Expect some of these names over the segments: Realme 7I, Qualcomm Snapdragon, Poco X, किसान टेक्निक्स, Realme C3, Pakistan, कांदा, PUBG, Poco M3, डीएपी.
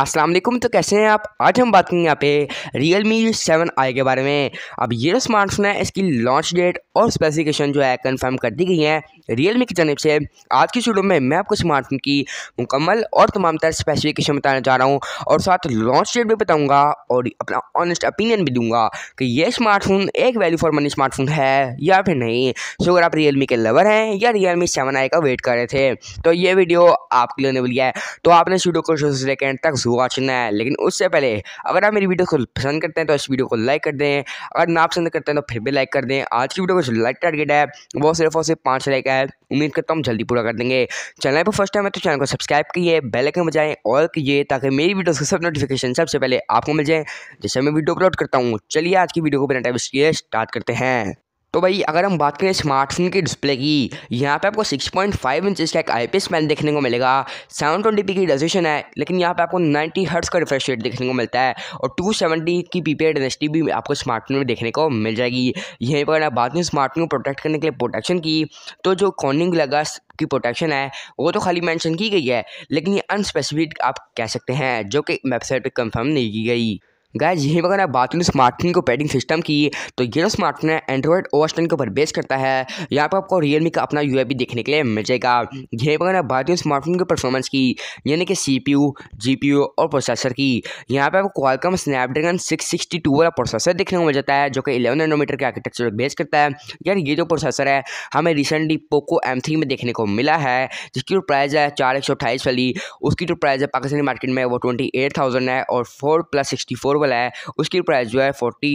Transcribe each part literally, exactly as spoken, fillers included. अस्सलाम वालेकुम। तो कैसे हैं आप? आज हम बात करेंगे यहाँ पे Realme सेवन आई के बारे में। अब ये जो स्मार्टफोन है इसकी लॉन्च डेट और स्पेसिफिकेशन जो है कंफर्म कर दी गई है Realme की जानब से। आज की वीडियो में मैं आपको स्मार्टफोन की मुकम्मल और तमाम तरह स्पेसिफिकेशन बताना चाह रहा हूँ और साथ लॉन्च डेट भी बताऊँगा और अपना ऑनेस्ट ओपिनियन भी दूँगा कि ये स्मार्टफोन एक वैल्यू फॉर मनी स्मार्टफोन है या फिर नहीं। सो अगर आप Realme के लवर हैं या Realme सेवन आई का वेट कर रहे थे तो ये वीडियो आपके लिए होने वाली है। तो आपने इस वीडियो को शुरू से लेकर एंड तक वाचना है, लेकिन उससे पहले अगर आप मेरी वीडियो को पसंद करते हैं तो इस वीडियो को लाइक कर दें, अगर ना पसंद करते हैं तो फिर भी लाइक कर दें। आज की वीडियो को जो लाइक टारगेट है वो सिर्फ और सिर्फ पाँच लाइक है, उम्मीद करता हूँ जल्दी पूरा कर देंगे। चैनल पर फर्स्ट टाइम है तो चैनल को सब्सक्राइब कीजिए, बेल आइकन बजाएं और कीजिए ताकि मेरी वीडियोस के सब नोटिफिकेशन सबसे पहले आपको मिल जाए जैसे मैं वीडियो अपलोड करता हूँ। चलिए आज की वीडियो को बिना टाइम वेस्ट किए स्टार्ट करते हैं। तो भाई अगर हम बात करें स्मार्टफोन की डिस्प्ले की, यहाँ पे आपको सिक्स पॉइंट फाइव इंच का एक आईपीएस पैनल देखने को मिलेगा। सेवन ट्वेंटी पी की रेजोल्यूशन है, लेकिन यहाँ पे आपको नाइंटी हर्ट्ज का रिफ्रेश रेट देखने को मिलता है और टू सेवेंटी की पीपीआई डेंसिटी भी आपको स्मार्टफोन में देखने को मिल जाएगी। यहीं पर बात करें स्मार्टफोन को प्रोटेक्ट करने के लिए प्रोटेक्शन की, तो जो कॉर्निंग ग्लास की प्रोटेक्शन है वो तो खाली मेंशन की गई है, लेकिन ये अनस्पेसिफिक आप कह सकते हैं जो कि वेबसाइट पर कंफर्म नहीं की गई। गाइज यहीं पर अगर आप बात करें स्मार्टफोन को ऑपरेटिंग सिस्टम की, तो ये जो स्मार्टफोन है एंड्रॉयड ओ एस टेन के ऊपर बेस करता है। यहाँ पर आपको Realme का अपना यूआईपी देखने के लिए मिल जाएगा। यहीं पर अगर आप बात करें स्मार्टफोन की परफॉर्मेंस की, यानी कि सीपीयू, जीपीयू और प्रोसेसर की, यहाँ पे आपको Qualcomm Snapdragon six six two वाला प्रोसेसर देखने को मिल जाता है जो कि इलेवन नैनोमीटर के आर्किटेक्चर पर बेस करता है। यार ये जो प्रोसेसर है हमें रिसेंटली पोको एम थ्री में देखने को मिला है, जिसकी जो प्राइस है चार एक सौ अट्ठाईस वाली, उसकी जो प्राइस है पाकिस्तानी मार्केट में वो ट्वेंटी एट थाउजेंड है और फोर प्लस सिक्सटी फोर है उसकी प्राइस जो है फोर्टी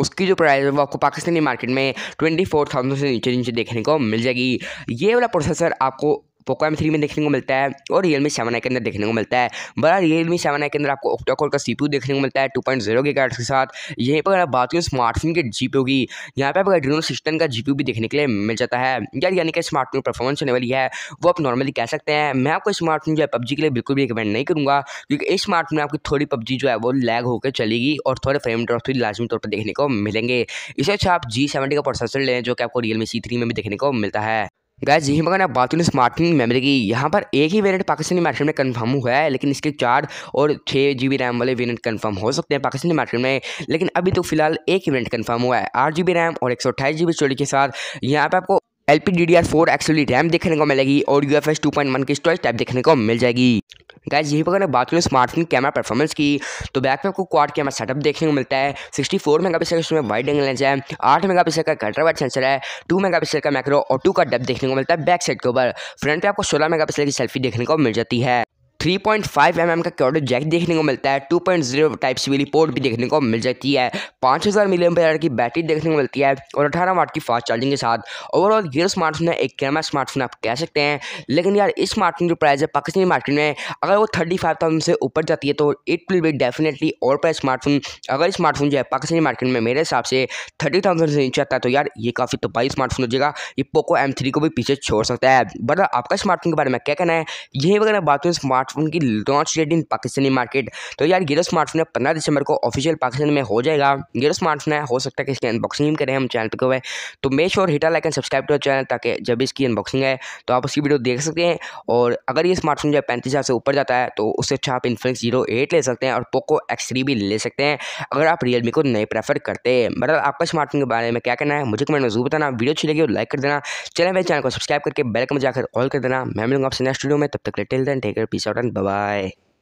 उसकी जो प्राइस है वो आपको पाकिस्तानी मार्केट में ट्वेंटी फोर थाउजेंड से नीचे नीचे देखने को मिल जाएगी। ये वाला प्रोसेसर आपको पोको एम थ्री में देखने को मिलता है और Realme सेवन आई के अंदर देखने को मिलता है। बड़ा Realme सेवन आई के अंदर आपको ऑक्टा कोर का सीपीयू देखने को मिलता है टू पॉइंट ज़ीरो गीगाहर्ट्ज़ के साथ। यहीं पर अगर आप बात करें स्मार्टफोन के जीपीयू की, यहाँ पे आपको एड्रीनो सिक्स टेन का जीपीयू भी देखने के लिए मिल जाता है। यार यानी कि स्मार्टफोन परफॉर्मेंस होने वाली है वो आप नॉर्मली कह सकते हैं। मैं आपको स्मार्टफोन जो है पबजी के लिए बिल्कुल भी रिकमेंड नहीं करूँगा, क्योंकि इस स्मार्टफोन में आपकी थोड़ी पबजी जो है वो लैग होकर चलेगी और थोड़े फ्रेम ड्रॉप भी लाजमी तौर पर देखने को मिलेंगे। इससे अच्छा आप जी सेवेंटी का प्रोसेसर लें जो कि आपको Realme सी थ्री में भी देखने को मिलता है। गाइज यहीं पर बात करें स्मार्टफोन मेमोरी की, यहाँ पर एक ही वेरिएंट पाकिस्तानी मार्केट में कंफर्म हुआ है, लेकिन इसके चार और छः जीबी रैम वाले वेरिएंट कंफर्म हो सकते हैं पाकिस्तानी मार्केट में, लेकिन अभी तो फिलहाल एक ही वेरिएंट कंफर्म हुआ है आठ जीबी रैम और एक सौ अट्ठाईस जीबी स्टोरेज के साथ। यहाँ पे आपको L P D D R four XLD RAM देखने को मिलेगी और U F S two point one की स्टोरेज टाइप देखने को मिल जाएगी। गाइज यहीं पर अगर बात करें स्मार्टफोन कैमरा परफॉर्मेंस की, तो बैक पे आपको क्वाड कैमरा सेटअप देखने को मिलता है। सिक्सटी फोर मेगापिक्सल इसमें वाइड एंगल लेंस है, आठ मेगापिक्सल का अल्ट्रा वाइड सेंसर है, टू मेगापिक्सल का मैक्रो और टू का डेप्थ देखने को मिलता है बैक साइड के ऊपर। फ्रंट पे आपको सोलह मेगापिक्सल की सेल्फी देखने को मिल जाती है। Three point five M M का क्वाड जैक देखने को मिलता है, two point zero type C वाली पोर्ट भी देखने को मिल जाती है। पाँच हज़ार मिली एमपेयर की बैटरी देखने को मिलती है और अठारह वाट की फास्ट चार्जिंग के साथ। ओवरऑल ये स्मार्टफोन है एक कैमरा स्मार्टफोन आप कह सकते हैं, लेकिन यार इस स्मार्टफोन की प्राइस है पाकिस्तानी मार्केट में अगर वो थर्टी फाइव थाउजेंड से ऊपर जाती है तो इट विल बी डेफिनेटली और प्राइस स्मार्टफोन। अगर स्मार्टफोन जो है पाकिस्तानी मार्केट में मेरे हिसाब से थर्टी थाउजेंड से नीचे आता है तो यार ये काफ़ी तबाही स्मार्टफोन हो जाएगा, ये पोको एम थ्री को भी पीछे छोड़ सकता है। बट आपका स्मार्टफोन के बारे में क्या कहना है? यही वगैरह बात हुई स्मार्ट उनकी launch date in Pakistani market, तो यार ये स्मार्टफोन है पंद्रह दिसंबर को ऑफिशियल पाकिस्तान में हो जाएगा। ये स्मार्टफोन है, हो सकता है कि इसकी अनबॉक्सिंग करें हम चैनल पर, तो make sure hit a like and subscribe to channel ताकि जब इसकी अनबॉक्सिंग है तो आप उसकी वीडियो देख सकते हैं। और अगर ये स्मार्टफोन जो है पैंतीस हज़ार से ऊपर जाता है तो उससे अच्छा आप इन्फिनिक्स जीरो एट ले सकते हैं और पोको एक्स थ्री भी ले सकते हैं अगर आप Realme को नहीं प्रेफर करते। मतलब आपका स्मार्टफोन के बारे में क्या कहना है मुझे कमेंट में जरूर बताना। वीडियो अच्छी लगी और लाइक कर देना, चैनल मेरे चैनल को सब्सक्राइब करके बेल आइकन में जाकर ऑल कर देना। मैं मिलूंगा आपसे नेक्स्ट वीडियो में, तब तक till then take care, peace out. Bye bye.